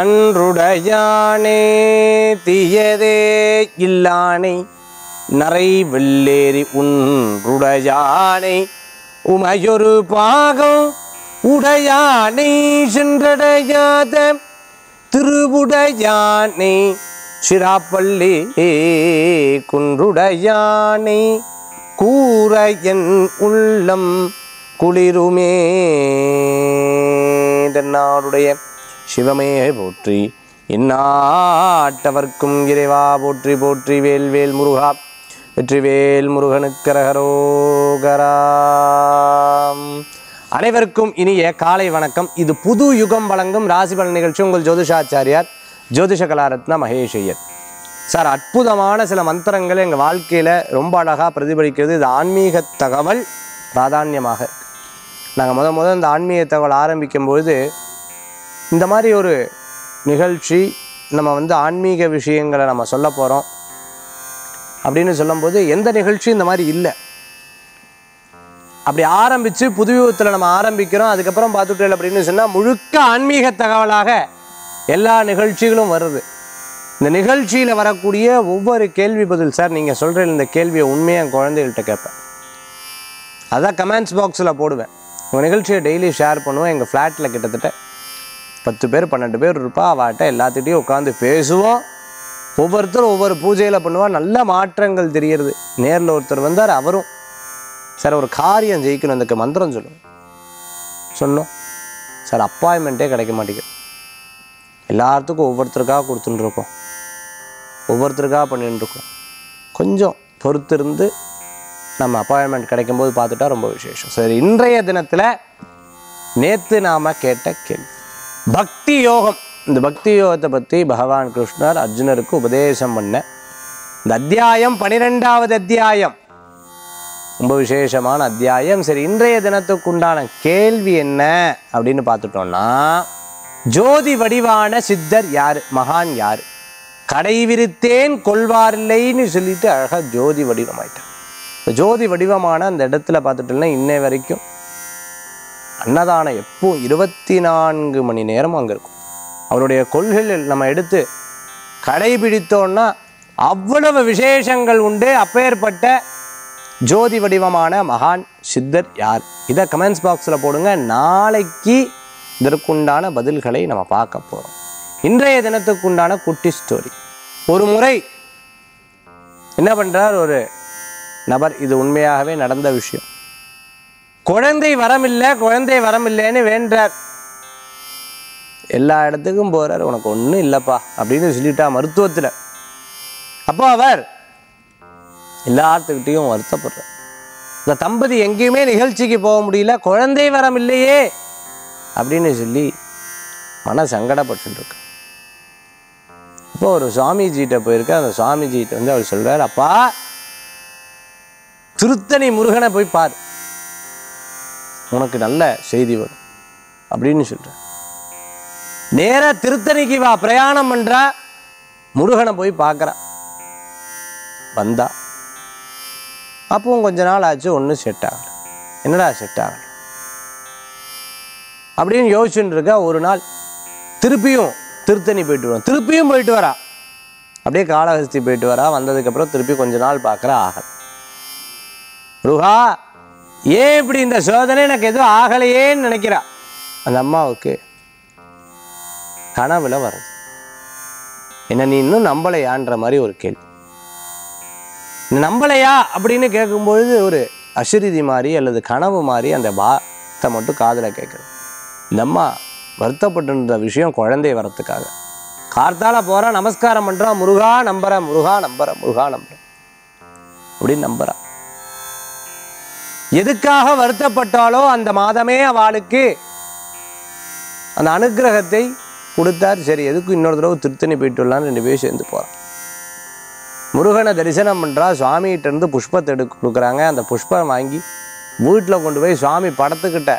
நன்றுடையானே தீயதே இல்லானே நரை வெள்ளேரி உன்றுடையானே உமையொரு பாகம் உடையானே சென்றடையாத திருவுடையானே சிராப்பள்ளி குன்றுடையானே கூரையன் உள்ளம் குளிருமே தன்னாருடைய சிவமே போற்றி இன்னாட்டவர்க்கும் இறைவா போற்றி போற்றி வேல்வேல் முருகா வெற்றிவேல் முருகனுக்கரகரோகரா. அனைவருக்கும் இனிய காலை வணக்கம். இது புது யுகம் வழங்கும் ராசி பலன் நிகழ்ச்சி. உங்கள் ஜோதிஷாச்சாரியார் ஜோதிஷ கலாரத்னா மகேஷையர் சார். அற்புதமான சில மந்திரங்கள் எங்கள் வாழ்க்கையில் ரொம்ப அழகாக பிரதிபலிக்கிறது. இது ஆன்மீக தகவல் பிராதான்யமாக இருக்குது. நாங்கள் முதல் இந்த ஆன்மீக தகவல் ஆரம்பிக்கும்பொழுது இந்த மாதிரி ஒரு நிகழ்ச்சி நம்ம ஆன்மீக விஷயங்களை நம்ம சொல்ல போகிறோம் அப்படின்னு சொல்லும்போது எந்த நிகழ்ச்சியும் இந்த மாதிரி இல்லை. அப்படி ஆரம்பித்து புதுவியூகத்தில் நம்ம ஆரம்பிக்கிறோம். அதுக்கப்புறம் பார்த்துட்டேன் அப்படின்னு சொன்னால் முழுக்க ஆன்மீக தகவலாக எல்லா நிகழ்ச்சிகளும் வருது. இந்த நிகழ்ச்சியில் வரக்கூடிய ஒவ்வொரு கேள்வி பதில் சார் நீங்கள் சொல்கிற இந்த கேள்வியை உண்மையாக என் குழந்தைகள்கிட்ட கேட்பேன். அதான் கமெண்ட்ஸ் பாக்ஸில் போடுவேன். உங்கள் நிகழ்ச்சியை டெய்லி ஷேர் பண்ணுவோம். எங்கள் ஃப்ளாட்டில் கிட்டத்தட்ட 10 பேர் 12 பேர் இருப்பா. அவட்ட எல்லாத்துக்கிட்டையும் உட்காந்து பேசுவோம். ஒவ்வொருத்தரும் ஒவ்வொரு பூஜையில் பண்ணுவாள். நல்ல மாற்றங்கள் தெரிகிறது. நேரில் ஒருத்தர் வந்தார். அவரும் சார் ஒரு காரியம் ஜெயிக்கணும் அதுக்கு மந்திரம் சொன்னோம் சார். அப்பாயின்மெண்ட்டே கிடைக்க மாட்டேங்குது. எல்லாத்துக்கும் ஒவ்வொருத்தருக்காக கொடுத்துட்டுருக்கோம், ஒவ்வொருத்தருக்காக பண்ணிட்டுருக்கோம். கொஞ்சம் பொறுத்திருந்து நம்ம அப்பாயின்மெண்ட் கிடைக்கும்போது பார்த்துட்டா ரொம்ப விசேஷம். சரி, இன்றைய தினத்தில் நேற்று நாம் கேட்ட கேள்வி பக்தி யோகம். இந்த பக்தி யோகத்தை பற்றி பகவான் கிருஷ்ணர் அர்ஜுனருக்கு உபதேசம் பண்ண இந்த அத்தியாயம் 12வது அத்தியாயம் ரொம்ப விசேஷமான அத்தியாயம். சரி, இன்றைய தினத்துக்குண்டான கேள்வி என்ன அப்படின்னு பார்த்துட்டோம்னா, ஜோதி வடிவான சித்தர் யார், மகான் யார், கடைவிரித்தேன் கொள்வாரில்லைன்னு சொல்லிட்டு அழகாக ஜோதி வடிவமாயிட்டார். இந்த ஜோதி வடிவமான அந்த இடத்துல பார்த்துட்டோம்னா இன்னை வரைக்கும் அன்னதானம் எப்பவும் 24 மணி நேரம் அங்கே இருக்கும். அவருடைய கொள்கைகள் நம்ம எடுத்து கடைபிடித்தோன்னா அவ்வளவு விசேஷங்கள் உண்டு. அப்பேற்பட்ட ஜோதி வடிவமான மகான் சித்தர் யார், இதை கமெண்ட்ஸ் பாக்ஸில் போடுங்க. நாளைக்கு இதற்குண்டான பதில்களை நம்ம பார்க்க போகிறோம். இன்றைய தினத்துக்குண்டான குட்டி ஸ்டோரி. ஒரு முறை என்ன பண்ணுறார் ஒரு நபர், இது உண்மையாகவே நடந்த விஷயம். குழந்தை வரமில்லை, குழந்தை வரமில்லைன்னு வேண்டார். எல்லா இடத்துக்கும் போகிறார். உனக்கு ஒன்றும் இல்லைப்பா அப்படின்னு சொல்லிட்டா மருத்துவத்தில். அப்போ அவர் எல்லாத்துக்கிட்டையும் வருத்தப்படுறார். இந்த தம்பதி எங்கேயுமே நிகழ்ச்சிக்கு போக முடியல, குழந்தை வரமில்லையே அப்படின்னு சொல்லி மன சங்கடப்பட்டுருக்கு. இப்போ ஒரு சுவாமிஜிகிட்ட போயிருக்கார். அந்த சுவாமிஜிகிட்ட அவர் சொல்கிறார், அப்பா திருத்தணி முருகனை போய் பார், உனக்கு நல்ல செய்தி வரும் அப்படின்னு சொல்கிறார். நேராக திருத்தணிக்கு வா, பிரயாணம் பண்ணுறா, முருகனை போய் பார்க்குறா. வந்தா அப்பவும் கொஞ்ச நாள் ஆச்சு, ஒன்றும் செட் ஆகலை. என்னடா செட் ஆகலை அப்படின்னு யோசிச்சுட்டு இருக்கா. ஒரு நாள் திருப்பியும் திருத்தணி போயிட்டு வரோம், திருப்பியும் போயிட்டு வரா. அப்படியே காலஹஸ்தி போயிட்டு வரா. வந்ததுக்கப்புறம் திருப்பி கொஞ்ச நாள் பார்க்குறா, ஆகலை. முருகா ஏன் இப்படி இந்த சோதனை, எனக்கு எதுவும் ஆகலையேன்னு நினைக்கிறா. அந்த அம்மாவுக்கு கனவுல வருது, என்ன நீ இன்னும் நம்பலையான்ற மாதிரி ஒரு கேள்வி. நம்பலையா அப்படின்னு கேட்கும்பொழுது ஒரு அசிரிதி மாதிரி அல்லது கனவு மாதிரி அந்த வார்த்தை மட்டும் காதில் கேட்குறது. இந்த அம்மா வருத்தப்பட்டிருந்த விஷயம் குழந்தை வரத்துக்காக. கார்த்தால போகிறா, நமஸ்காரம் பண்ணுறா, முருகா நம்புற முருகா நம்புற முருகா நம்புற அப்படின்னு நம்புறா. எதுக்காக வருத்தப்பட்டாலோ அந்த மாதமே அவளுக்கு அந்த அனுகிரகத்தை கொடுத்தார். சரி, எதுக்கும் இன்னொரு தடவை திருத்தணி போயிட்டு வரலான்னு 2 பேர் சேர்ந்து போகிறான். முருகனை தரிசனம் பண்ணுறா. சுவாமிகிட்டேருந்து புஷ்பத்தை கொடுக்குறாங்க. அந்த புஷ்பம் வாங்கி வீட்டில் கொண்டு போய் சுவாமி படத்துக்கிட்ட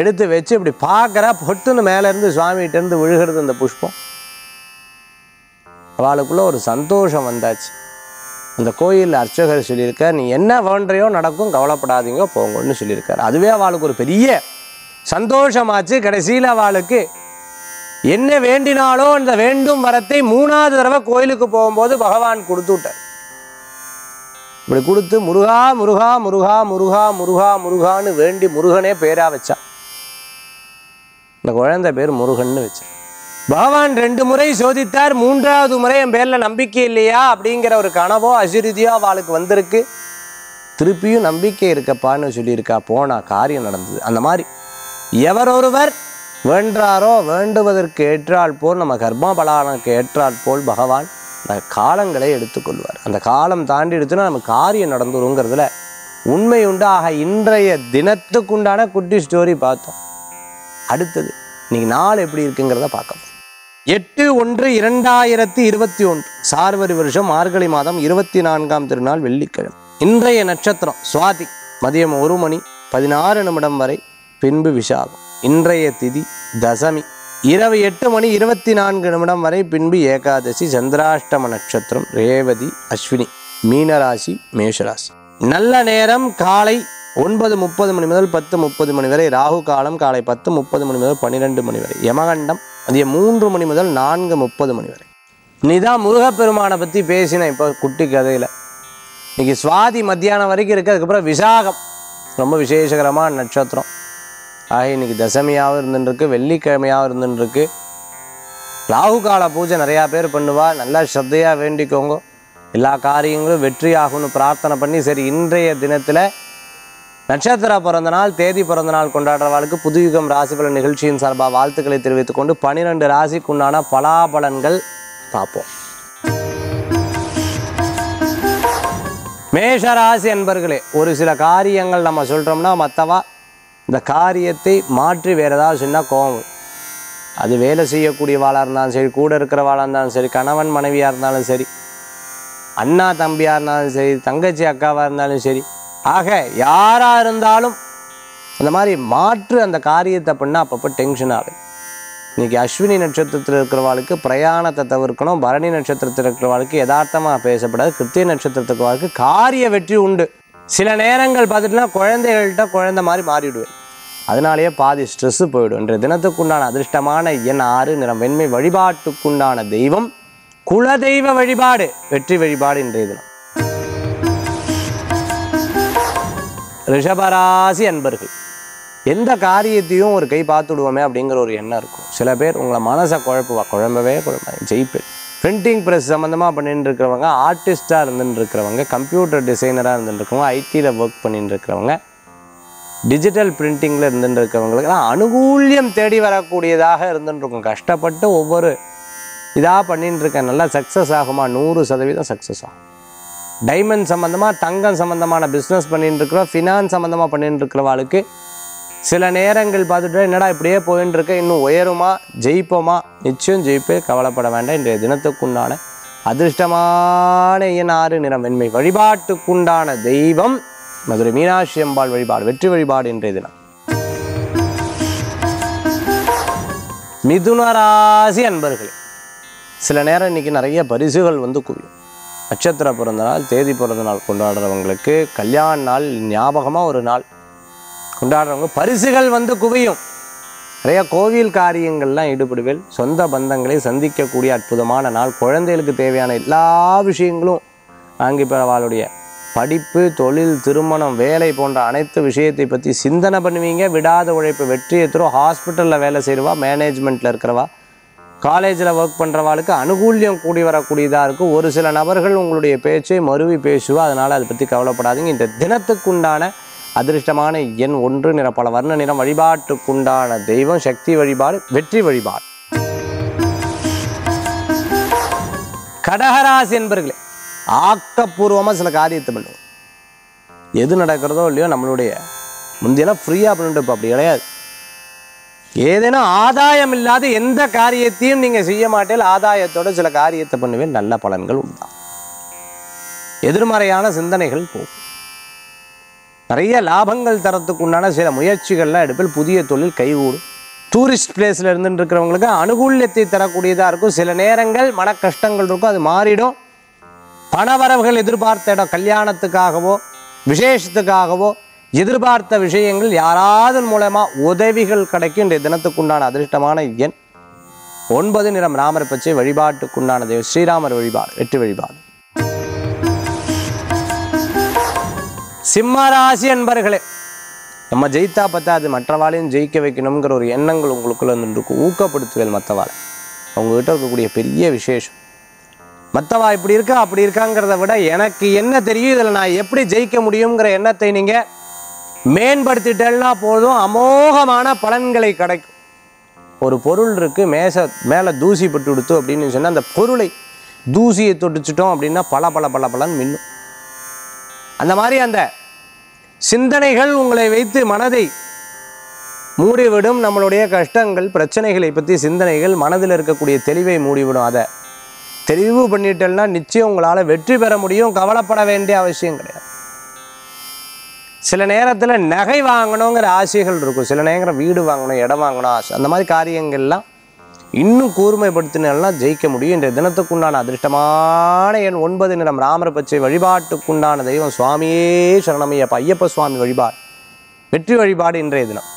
எடுத்து வச்சு இப்படி பார்க்குறா. பொட்டுன்னு மேலேருந்து சுவாமிகிட்டேருந்து விழுகிறது அந்த புஷ்பம். அவளுக்குள்ளே ஒரு சந்தோஷம் வந்தாச்சு. அந்த கோயில் அர்ச்சகர் சொல்லியிருக்கார், நீ என்ன வேண்டையோ நடக்கும், கவலைப்படாதீங்க போங்கன்னு சொல்லியிருக்கார். அதுவே அவளுக்கு ஒரு பெரிய சந்தோஷமாச்சு. கடைசியில் அவளுக்கு என்ன வேண்டினாலோ அந்த வேண்டும் வரத்தை மூணாவது தடவை கோயிலுக்கு போகும்போது பகவான் கொடுத்துட்டார். இப்படி கொடுத்து முருகா முருகா முருகா முருகா முருகா முருகான்னு வேண்டி முருகனே பேரா வச்சா. இந்த குழந்தை பேர் முருகன்னு வச்சா. பகவான் 2 முறை சோதித்தார். 3வது முறை என் பேரில் நம்பிக்கை இல்லையா அப்படிங்கிற ஒரு கனவோ அசிருதியோ அவளுக்கு வந்திருக்கு. திருப்பியும் நம்பிக்கை இருக்கப்பான்னு சொல்லியிருக்கா. போனா காரியம் நடந்தது. அந்த மாதிரி எவரொருவர் வேண்டாரோ வேண்டுவதற்கு ஏற்றால் போல் நம்ம கர்மா பலானுக்கு ஏற்றால் போல் பகவான் காலங்களை எடுத்துக்கொள்வார். அந்த காலம் தாண்டி எடுத்துன்னா நம்ம காரியம் நடந்துருங்கிறதுல உண்மை உண்டு. ஆக இன்றைய தினத்துக்குண்டான குட்டி ஸ்டோரி பார்த்தோம். அடுத்தது இன்னைக்கு நாள் எப்படி இருக்குங்கிறத பார்க்கணும். 8/1/2021 சார்வரி வருஷம் மார்கழி மாதம் 24ஆம் திருநாள் வெள்ளிக்கிழமை. இன்றைய நட்சத்திரம் சுவாதி, மதியம் 1:16 வரை, பின்பு விசாகம். இன்றைய திதி தசமி, இரவு 8:24 வரை, பின்பு ஏகாதசி. சந்திராஷ்டம நட்சத்திரம் ரேவதி அஸ்வினி. மீனராசி மேஷராசி. நல்ல நேரம் காலை 9:30 முதல் 10:30 வரை. ராகு காலம் காலை 10:30 முதல் 12 வரை. யமகண்டம் அது 3 முதல் 4:30 வரை. இனிதான் முருகப்பெருமானை பற்றி பேசினேன் இப்போ குட்டி கதையில். இன்றைக்கி சுவாதி மத்தியானம் வரைக்கும் இருக்குது. அதுக்கப்புறம் விசாகம் ரொம்ப விசேஷகரமான நட்சத்திரம். ஆக இன்றைக்கி தசமியாகவும் இருந்துருக்கு, வெள்ளிக்கிழமையாகவும் இருந்துருக்கு. ராகு கால பூஜை நிறையா பேர் பண்ணுவா. நல்லா ஸ்ரத்தையாக வேண்டிக்கோங்க. எல்லா காரியங்களும் வெற்றி ஆகும்னு பிரார்த்தனை பண்ணி, சரி இன்றைய தினத்தில் நட்சத்திர பிறந்த நாள் தேதி பிறந்த நாள் கொண்டாடுறவாளுக்கு புதுயுகம் ராசிபலன் நிகழ்ச்சியின் சார்பாக வாழ்த்துக்களை தெரிவித்துக் கொண்டு 12 ராசிக்குண்டான பலாபலன்கள் பார்ப்போம். மேஷராசி என்பர்களே, ஒரு சில காரியங்கள் நம்ம சொல்கிறோம்னா மற்றவா இந்த காரியத்தை மாற்றி வேறு ஏதாவது சொன்னால் கோவம். அது வேலை செய்யக்கூடியவாளாக இருந்தாலும் சரி, கூட இருக்கிறவாளாக இருந்தாலும் சரி, கணவன் மனைவியாக இருந்தாலும் சரி, அண்ணா தம்பியாக இருந்தாலும் சரி, தங்கச்சி அக்காவாக இருந்தாலும் சரி, ஆக யாராக இருந்தாலும் அந்த மாதிரி மாற்று அந்த காரியத்தை பண்ணால் அப்பப்போ டென்ஷன் ஆகும். இன்றைக்கி அஸ்வினி நட்சத்திரத்தில் இருக்கிறவாளுக்கு பிரயாணத்தை தவிர்க்கணும். பரணி நட்சத்திரத்தில் இருக்கிறவாளுக்கு யதார்த்தமாக பேசப்படாது. கிருத்திய நட்சத்திரத்தில் இருக்கிறவாளுக்கு காரிய வெற்றி உண்டு. சில நேரங்கள் பார்த்துட்டுனா குழந்தைகள்கிட்ட குழந்தை மாதிரி மாறிவிடுவேன். அதனாலேயே பாதி ஸ்ட்ரெஸ்ஸு போயிடும். இன்றைய தினத்துக்குண்டான அதிர்ஷ்டமான எண் 6, நிறம் வெண்மை. வழிபாட்டுக்குண்டான தெய்வம் குலதெய்வ வழிபாடு, வெற்றி வழிபாடு இன்றைய தினம். ரிஷபராசி அன்பர்கள், எந்த காரியத்தையும் ஒரு கை பார்த்துடுவோமே அப்படிங்கிற ஒரு எண்ணம் இருக்கும். சில பேர் உங்களை மனசை குழப்புவா, குழம்பவே ஜெயிப்பேன். பிரிண்டிங் ப்ரெஸ் சம்மந்தமாக பண்ணிட்டு இருக்கிறவங்க, ஆர்டிஸ்டாக இருந்துட்டுருக்கிறவங்க, கம்ப்யூட்டர் டிசைனராக இருந்துட்டுருக்கவங்க, ஐடியில் ஒர்க் பண்ணிட்டு இருக்கிறவங்க, டிஜிட்டல் பிரிண்டிங்கில் இருந்துட்டுருக்கிறவங்களுக்கெல்லாம் அனுகூல்யம் தேடி வரக்கூடியதாக இருந்துட்டுருக்கும். கஷ்டப்பட்டு ஒவ்வொரு இதாக பண்ணிட்டு இருக்கேன், நல்லா சக்ஸஸ் ஆகுமா? 100% சக்ஸஸ் ஆகும். டைமண்ட் சம்மந்தமாக தங்கம் சம்மந்தமான பிஸ்னஸ் பண்ணிட்டுருக்குறோம். ஃபினான்ஸ் சம்மந்தமாக பண்ணிட்டுருக்கிறவாளுக்கு சில நேரங்கள் பார்த்துட்டு என்னடா இப்படியே போயின்ட்டுருக்க, இன்னும் உயருமா, ஜெயிப்போமா? நிச்சயம் ஜெயிப்பே, கவலைப்பட வேண்டாம். இன்றைய தினத்துக்குண்டான அதிர்ஷ்டமான எண் 6, நிறம் வெண்மை. வழிபாட்டுக்குண்டான தெய்வம் மதுரை மீனாட்சி அம்பாள் வழிபாடு, வெற்றி வழிபாடு இன்றைய தினம். மிதுன ராசி அன்பர்களே, சில நேரம் இன்றைக்கி நிறைய பரிசுகள் வந்து குவியும். நட்சத்திர பிறந்த நாள் தேதி பிறந்த நாள் கொண்டாடுறவங்களுக்கு, கல்யாண நாள் ஞாபகமாக ஒரு நாள் கொண்டாடுறவங்க பரிசுகள் வந்து குவியும். நிறைய கோவில் காரியங்கள்லாம் ஈடுபடுவேன். சொந்த பந்தங்களை சந்திக்கக்கூடிய அற்புதமான நாள். குழந்தைகளுக்கு தேவையான எல்லா விஷயங்களும் வாங்கி பெறவாளுடைய படிப்பு, தொழில், திருமணம், வேலை போன்ற அனைத்து விஷயத்தை பற்றி சிந்தனை பண்ணுவீங்க. விடாத உழைப்பு வெற்றியை தரும். ஹாஸ்பிட்டலில் வேலை செய்கிறவா, மேனேஜ்மெண்ட்டில் இருக்கிறவா, காலேஜில் ஒர்க் பண்ணுறவாளுக்கு அனுகூல்யம் கூடி வரக்கூடியதாக இருக்கும். ஒரு சில நபர்கள் உங்களுடைய பேச்சை மறுவி பேசுவா. அதனால் அதை பற்றி கவலைப்படாதீங்க. இந்த தினத்துக்குண்டான அதிர்ஷ்டமான எண் 1, நிற பல வர்ண நிறம். வழிபாட்டுக்குண்டான தெய்வம் சக்தி வழிபாடு, வெற்றி வழிபாடு. கடகராசி என்பர்களே, ஆக்கப்பூர்வமாக சில காரியத்தை பண்ணுவோம். எது நடக்கிறதோ இல்லையோ, நம்மளுடைய முந்தையெல்லாம் ஃப்ரீயாக பண்ணிட்டு அப்படி கிடையாது. ஏதேனா ஆதாயம் இல்லாத எந்த காரியத்தையும் நீங்கள் செய்ய மாட்டேன். ஆதாயத்தோடு சில காரியத்தை பண்ணுவேன். நல்ல பலன்கள் உண்டாகும். எதிர்மறையான சிந்தனைகள் போகும். நிறைய லாபங்கள் தரத்துக்கு உண்டான சில முயற்சிகள்லாம் எடுப்பில் புதிய தொழில் கைகூடும். டூரிஸ்ட் பிளேஸில் இருந்துட்டுருக்கிறவங்களுக்கு அனுகூல்யத்தை தரக்கூடியதாக இருக்கும். சில நேரங்கள் மன கஷ்டங்கள் இருக்கும், அது மாறிடும். பணவரவுகள் எதிர்பார்த்த இடம், கல்யாணத்துக்காகவோ விசேஷத்துக்காகவோ எதிர்பார்த்த விஷயங்கள் யாராவது மூலமாக உதவிகள் கிடைக்கும். இன்றைய தினத்துக்குண்டான அதிர்ஷ்டமான எண் ஒன்பது நிறம் ராமரை பற்றி வழிபாட்டுக்குண்டான தெய்வம் ஸ்ரீராமர் வழிபாடு, வெற்றி வழிபாடு. சிம்மராசி என்பர்களே, நம்ம ஜெயித்தா பத்தாது, மற்றவாளையும் ஜெயிக்க வைக்கணுங்கிற ஒரு எண்ணங்கள் உங்களுக்குள்ள நின்றுக்கும். ஊக்கப்படுத்துவேல் மற்றவாளை, அவங்ககிட்ட இருக்கக்கூடிய பெரிய விசேஷம். மற்றவா இப்படி இருக்கா அப்படி இருக்காங்கிறத விட எனக்கு என்ன தெரியும், இதில் நான் எப்படி ஜெயிக்க முடியுங்கிற எண்ணத்தை நீங்கள் மேம்படுத்திட்டேன்னா போதும், அமோகமான பலன்களை கிடைக்கும். ஒரு பொருள் இருக்குது, மேச மேலே தூசி பட்டு கொடுத்து அப்படின்னு சொன்னால் அந்த பொருளை தூசியை தொட்டுச்சிட்டோம் அப்படின்னா பல பல பல பலன் மின்னும். அந்த மாதிரி அந்த சிந்தனைகள் உங்களை வைத்து மனதை மூடிவிடும். நம்மளுடைய கஷ்டங்கள் பிரச்சனைகளை பற்றி சிந்தனைகள் மனதில் இருக்கக்கூடிய தெளிவை மூடிவிடும். அதை தெளிவு பண்ணிட்டேன்னா நிச்சயம் உங்களால் வெற்றி பெற முடியும், கவலைப்பட வேண்டிய அவசியம் கிடையாது. சில நேரத்தில் நகை வாங்கணுங்கிற ஆசைகள் இருக்கும், சில நேரம் வீடு வாங்கணும் இடம் வாங்கணும் ஆசை. அந்த மாதிரி காரியங்கள்லாம் இன்னும் கூர்மைப்படுத்தினா ஜெயிக்க முடியும். இன்றைய தினத்துக்குண்டான அதிர்ஷ்டமான எண் 9 நிறம் ராமர் பச்சை, வழிபாட்டுக்குண்டான தெய்வம் சுவாமியே சரணமையப்பா, ஐயப்ப சுவாமி வழிபாடு, வெற்றி வழிபாடு. இன்றைய தினம்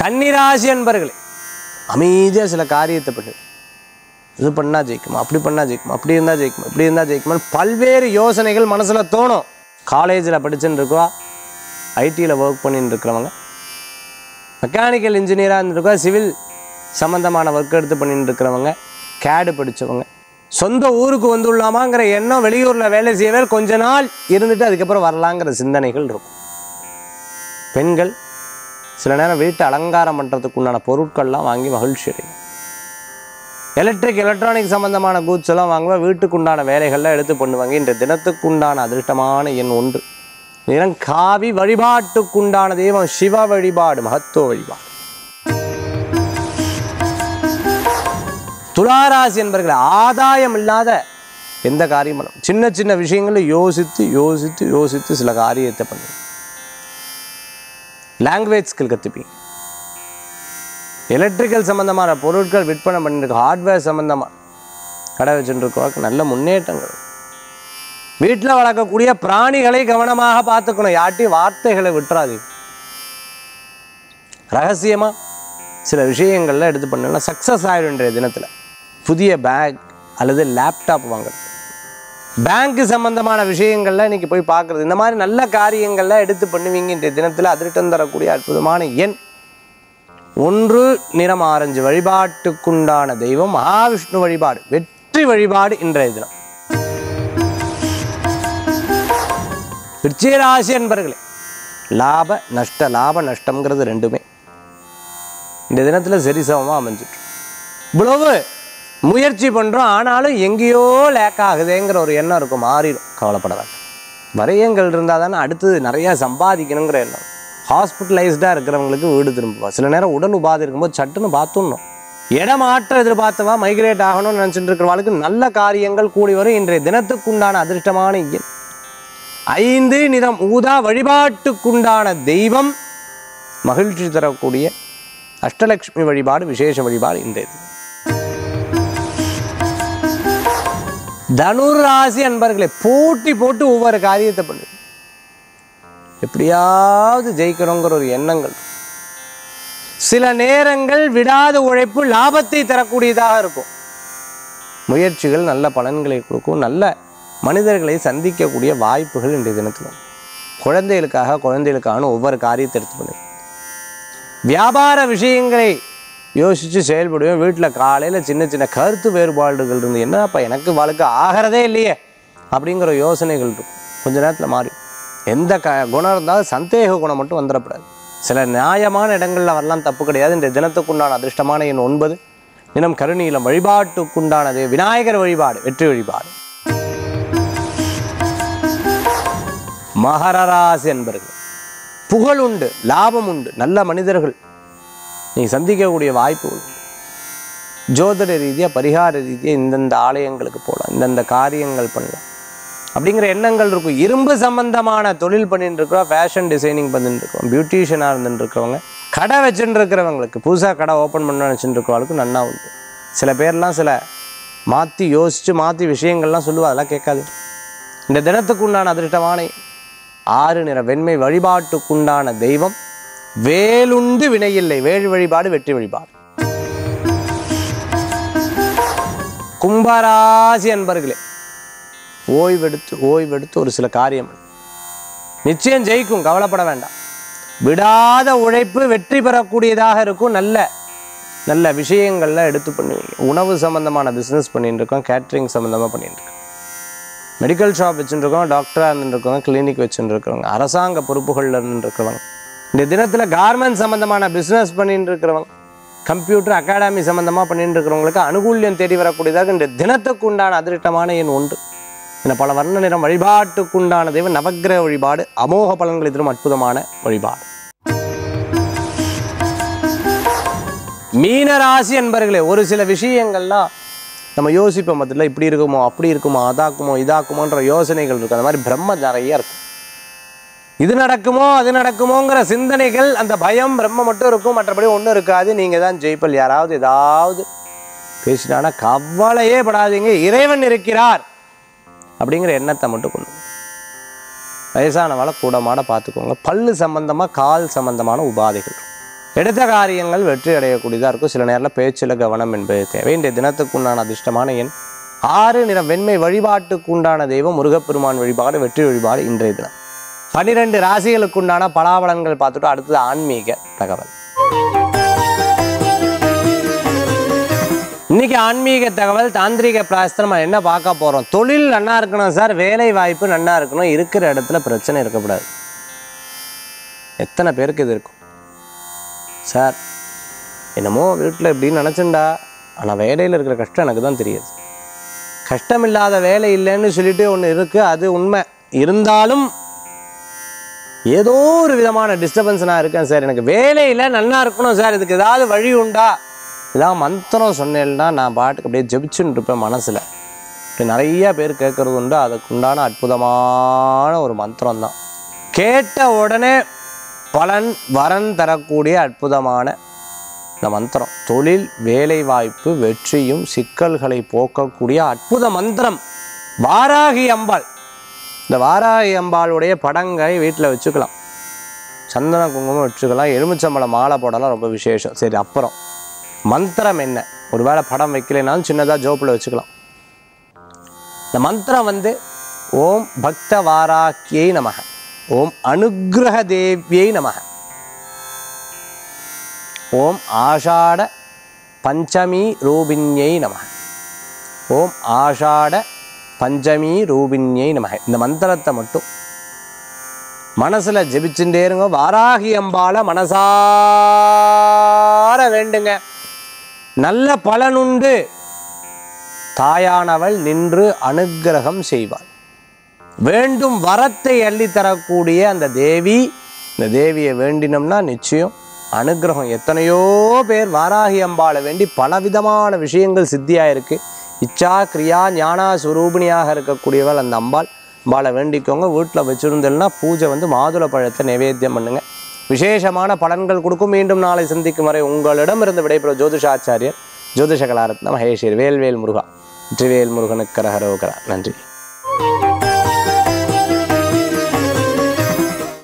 கன்னிராசி என்பர்களே, அமைதியாக சில காரியத்தை பண்ணு, இது பண்ணால் ஜெயிக்குமா, அப்படி பண்ணால் ஜெயிக்குமா, அப்படி இருந்தால் ஜெயிக்குமா, இப்படி இருந்தால் ஜெயிக்குமான்னு பல்வேறு யோசனைகள் மனசில் தோணும். காலேஜில் படிச்சுன்னு இருக்கா, ஐடியில் ஒர்க் பண்ணிட்டு இருக்கிறவங்க, மெக்கானிக்கல் இன்ஜினியராக இருந்துருக்கா, சிவில் சம்மந்தமான ஒர்க் எடுத்து பண்ணிட்டு இருக்கிறவங்க, கேடு படித்தவங்க, சொந்த ஊருக்கு வந்துடலாமாங்கிற எண்ணம், வெளியூரில் வேலை செய்யவே கொஞ்ச நாள் இருந்துட்டு அதுக்கப்புறம் வரலாங்கிற சிந்தனைகள் இருக்கும். பெண்கள் சில நேரம் வீட்டை அலங்காரம் பண்ணுறதுக்கு உண்டான பொருட்கள்லாம் வாங்கி மகிழ்ச்சி அடையும். எலக்ட்ரானிக் சம்மந்தமான கூட்ஸ் எல்லாம் வாங்குவேன், வீட்டுக்குண்டான வேலைகள்லாம் எடுத்து பண்ணுவாங்க. இன்றைய தினத்துக்குண்டான அதிர்ஷ்டமான எண் 1 நிறம் காவி, வழிபாட்டுக்குண்டான தெய்வம் சிவ வழிபாடு, மகத்துவ வழிபாடு. துளாராசி என்பர்கள், ஆதாயம் இல்லாத எந்த காரியமும் சின்ன சின்ன விஷயங்களை யோசித்து யோசித்து யோசித்து சில காரியத்தை பண்ணுவேன். லாங்குவேஜ் ஸ்கில் கற்றுப்பீங்க, எலக்ட்ரிக்கல் சம்மந்தமான பொருட்கள் விற்பனை பண்ணிருக்கோம், ஹார்ட்வேர் சம்மந்தமாக கடை வச்சுருக்கோம், நல்ல முன்னேற்றங்கள். வீட்டில் வளர்க்கக்கூடிய பிராணிகளை கவனமாக பார்த்துக்கணும், யார்ட்டையும் வார்த்தைகளை விட்டுறாது. ரகசியமாக சில விஷயங்கள்லாம் எடுத்து பண்ணலாம், சக்ஸஸ் ஆகிடும்ன்ற தினத்தில். புதிய பேக் அல்லது லேப்டாப் வாங்குறது, பேங்க்கு சம்மந்தமான விஷயங்கள்லாம் இன்றைக்கி போய் பார்க்குறது, இந்த மாதிரி நல்ல காரியங்கள்லாம் எடுத்து பண்ணுவீங்கன்ற தினத்தில் அதிர்ஷ்டம் தரக்கூடிய அற்புதமான எண் 1 நிறம் ஆரஞ்சு, வழிபாட்டுக்குண்டான தெய்வம் மகாவிஷ்ணு வழிபாடு, வெற்றி வழிபாடு. இன்றைய தினம் விருச்சிகராசி என்பர்களே, லாப நஷ்டம்ங்கிறது ரெண்டுமே இந்த தினத்தில் சரிசமமாக அமைஞ்சிட்டு, இவ்வளவு முயற்சி பண்ணுறோம் ஆனாலும் எங்கேயோ லேக் ஆகுதுங்கிற ஒரு எண்ணம் இருக்கும், மாறிடும். கவலைப்படாத, வரையங்கள் இருந்தால் தானே அடுத்தது நிறையா சம்பாதிக்கணுங்கிற எண்ணம். ஹாஸ்பிட்டலைஸ்டாக இருக்கிறவங்களுக்கு வீடு திரும்புவா, சில நேரம் உடல் உபாதி இருக்கும்போது சட்டுன்னு பார்த்துடணும். இடமாற்ற எதிர்பார்த்தவா, மைக்ரேட் ஆகணும்னு நினச்சிட்டு இருக்கிறவாளுக்கு நல்ல காரியங்கள் கூடி வரும். இன்றைய தினத்துக்குண்டான அதிர்ஷ்டமான எண் 5 நிறம் ஊதா, வழிபாட்டுக்குண்டான தெய்வம் மகிழ்ச்சி தரக்கூடிய அஷ்டலட்சுமி வழிபாடு, விசேஷ வழிபாடு. இன்றைய தனுராசி அன்பர்களே, போட்டி போட்டு ஒவ்வொரு காரியத்தை பண்ணு, எப்படியாவது ஜெயிக்கணுங்கிற ஒரு எண்ணங்கள். சில நேரங்கள் விடாத உழைப்பு லாபத்தை தரக்கூடியதாக இருக்கும். முயற்சிகள் நல்ல பலன்களை கொடுக்கும், நல்ல மனிதர்களை சந்திக்கக்கூடிய வாய்ப்புகள் இன்றைய தினத்தில். குழந்தைகளுக்கான ஒவ்வொரு காரியத்தை எடுத்து பண்ணுவேன். வியாபார விஷயங்களை யோசித்து செயல்படுவேன். வீட்டில் காலையில் சின்ன சின்ன கருத்து வேறுபாடுகள் இருந்து என்ன அப்போ எனக்கு வாழ்க்கை ஆகிறதே இல்லையே அப்படிங்கிற யோசனைகள் இருக்கும், கொஞ்ச நேரத்தில் மாறி. எந்த குணம் இருந்தாலும் சந்தேக குணம் மட்டும் வந்துடப்படாது, சில நியாயமான இடங்களில் வரலாம், தப்பு கிடையாது. இன்றைய தினத்துக்குண்டான அதிர்ஷ்டமான எண் 9 தினம் கருணீலம், வழிபாட்டுக்குண்டானது விநாயகர் வழிபாடு, வெற்றி வழிபாடு. மகர ராசி என்பர்கள், புகழ் உண்டு, லாபம் உண்டு, நல்ல மனிதர்கள் நீங்கள் சந்திக்கக்கூடிய வாய்ப்பு உண்டு. ஜோதிட ரீதியாக பரிகார ரீதியாக இந்தந்த ஆலயங்களுக்கு போகலாம், இந்தந்த காரியங்கள் பண்ணலாம் அப்படிங்கிற எண்ணங்கள் இருக்கும். இரும்பு சம்பந்தமான தொழில் பண்ணிட்டு இருக்கிறோம், ஃபேஷன் டிசைனிங் பண்ணிட்டு இருக்கோம், பியூட்டிஷியனாக இருந்துட்டு இருக்கிறவங்க, கடை வச்சுட்டு இருக்கிறவங்களுக்கு, புதுசாக கடை ஓப்பன் பண்ண நினச்சிட்டு இருக்கிறவங்களுக்கு நல்லா உண்டு. சில பேர்லாம் சில யோசித்து மாற்றி விஷயங்கள்லாம் சொல்லுவோம், அதெல்லாம் கேட்காது. இந்த தினத்துக்குண்டான அதிர்ஷ்டமான 6 நிற வெண்மை, வழிபாட்டுக்குண்டான தெய்வம் வேலுண்டு வினையில்லை வேல் வழிபாடு வெற்றி வழிபாடு. கும்பராசி அன்பர்களே, ஓய்வெடுத்து ஒரு சில காரியம் நிச்சயம் ஜெயிக்கும், கவலைப்பட வேண்டாம். விடாத உழைப்பு வெற்றி பெறக்கூடியதாக இருக்கும். நல்ல நல்ல விஷயங்கள்லாம் எடுத்து பண்ணுவீங்க. உணவு சம்மந்தமான பிஸ்னஸ் பண்ணிட்டு இருக்கோம், கேட்ரிங் சம்மந்தமாக பண்ணிட்டு இருக்கோம், மெடிக்கல் ஷாப் வச்சுருக்கோம், டாக்டராக இருந்துருக்கவங்க, கிளினிக் வச்சுருக்கிறவங்க, அரசாங்க பொறுப்புகளில் இருந்துருக்கிறவங்க, இந்த தினத்தில் கார்மெண்ட் சம்மந்தமான பிஸ்னஸ் பண்ணிட்டு இருக்கிறவங்க, கம்ப்யூட்டர் அகாடமி சம்மந்தமாக பண்ணிட்டு இருக்கிறவங்களுக்கு அனுகூல்யம் தேடி வரக்கூடியதாக இந்த தினத்துக்கு உண்டான அதிர்ஷ்டமான எண் ஒன்று. இந்த பல வர்ண நிறம். வழிபாட்டுக்கு உண்டான தெய்வம் நவக்கிரக வழிபாடு. அமோக பலன்களை தரும் அற்புதமான வழிபாடு. மீனராசி அன்பர்களே, ஒரு சில விஷயங்கள்லாம் நம்ம யோசிப்போம், மத்தியில் இப்படி இருக்குமோ அப்படி இருக்குமோ அதாக்குமோ இதாக்குமோன்ற யோசனைகள் இருக்கும். அந்த மாதிரி பிரம்ம நிறையா இருக்கும். இது நடக்குமோ அது நடக்குமோங்கிற சிந்தனைகள், அந்த பயம் பிரம்ம மட்டும் இருக்கும், மற்றபடி ஒன்றும் இருக்காது. நீங்கள் தான் ஜெயிப்பல். யாராவது ஏதாவது பேசினானா கவலையே படாதீங்க, இறைவன் இருக்கிறார் அப்படிங்கிற எண்ணத்தை மட்டும் கொண்டு. வயசானவளை கூடமாட பார்த்துக்கோங்க. பல்லு சம்பந்தமாக கால் சம்பந்தமான உபாதைகள். எடுத்த காரியங்கள் வெற்றி அடையக்கூடியதாக இருக்கும். சில நேரில் பேச்சில் கவனம் என்பது தேவை. இன்றைய தினத்துக்கு உண்டான அதிர்ஷ்டமான எண் 6 நிறம். வெண்மை. வழிபாட்டுக்கு உண்டான தெய்வம் முருகப்பெருமான் வழிபாடு வெற்றி வழிபாடு. இன்றைய தினம் 12 ராசிகளுக்கு உண்டான பலாபலன்கள் பார்த்துட்டு அடுத்தது ஆன்மீக தகவல். இன்னைக்கு ஆன்மீக தகவல் தாந்திரிக பிராயசத்தை நம்ம என்ன பார்க்க போகிறோம்? தொழில் நல்லா இருக்கணும் சார், வேலை வாய்ப்பு நல்லா இருக்கணும், இருக்கிற இடத்துல பிரச்சனை இருக்கக்கூடாது. எத்தனை பேருக்கு இது இருக்கும் சார்? என்னமோ வீட்டில் இப்படின்னு நினச்சிண்டா, ஆனால் வேலையில் இருக்கிற கஷ்டம் எனக்கு தான் தெரியாது. கஷ்டம் இல்லாத வேலை இல்லைன்னு சொல்லிட்டு ஒன்று இருக்குது, அது உண்மை. இருந்தாலும் ஏதோ ஒரு விதமான டிஸ்டர்பன்ஸ் நான் இருக்கேன் சார், எனக்கு வேலையில் நல்லா இருக்கணும் சார், இதுக்கு ஏதாவது வழி உண்டா? இதான் மந்திரம் சொன்னேன்னா நான் பாட்டுக்கு அப்படியே ஜெபிச்சுன்னு இருப்பேன் மனசில். இப்படி நிறைய பேர் கேட்குறது உண்டு. அதுக்கு உண்டான அற்புதமான ஒரு மந்திரம் தான். கேட்ட உடனே பலன் வரன் தரக்கூடிய அற்புதமான இந்த மந்திரம். தொழில் வேலை வாய்ப்பு வெற்றியும் சிக்கல்களை போக்கக்கூடிய அற்புத மந்திரம் வாராகி அம்பாள். இந்த வாராகி அம்பாளுடைய படங்கை வீட்டில் வச்சுக்கலாம், சந்தன குங்குமம் வச்சுக்கலாம், எலுமிச்சம்பழம் மாலை போடலாம், ரொம்ப விசேஷம். சரி, அப்புறம் மந்திரம் என்ன? ஒரு வேளை படம் வைக்கலைனாலும் சின்னதாக ஜோப்பில் வச்சுக்கலாம். இந்த மந்திரம் ஓம் பக்த வாராக்கியை நமக, ஓம் அனுகிரக தேவியை நமக, ஓம் ஆஷாட பஞ்சமி ரூபிண்யை நமக, ஓம் ஆஷாட பஞ்சமி ரூபிண்யை நமக. இந்த மந்திரத்தை மட்டும் மனசில் ஜெபிச்சுட்டே இருங்க. வாராகி அம்பால மனசார வேண்டுங்க, நல்ல பலனுண்டு, தாயானவள் நின்று அனுக்கிரகம் செய்வாள், வேண்டும் வரத்தை அள்ளித்தரக்கூடிய அந்த தேவி. இந்த தேவியை வேண்டினோம்னா நிச்சயம் அனுக்கிரகம். எத்தனையோ பேர் வாராகி அம்பாளை வேண்டி பலவிதமான விஷயங்கள் சித்தியாயிருக்கு. இச்சா கிரியா ஞானா சுரூபிணியாக இருக்கக்கூடியவள் அந்த அம்பாளை வேண்டிக்கோங்க. வீட்டில் வச்சுருந்தேன்னா பூஜை மாதுளை பழத்தை நைவேத்தியம் பண்ணுங்கள், விசேஷமான பலன்கள் கொடுக்கும். மீண்டும் நாளை சந்திக்கும் வரை உங்களிடமிருந்து விடைபெறும் ஜோதிஷாச்சாரியர் ஜோதிஷ கலாரத்ன மகேஷர். வேல்வேல் முருகா, வெற்றிவேல் முருகனுக்கு கரஹரோகரா. நன்றி.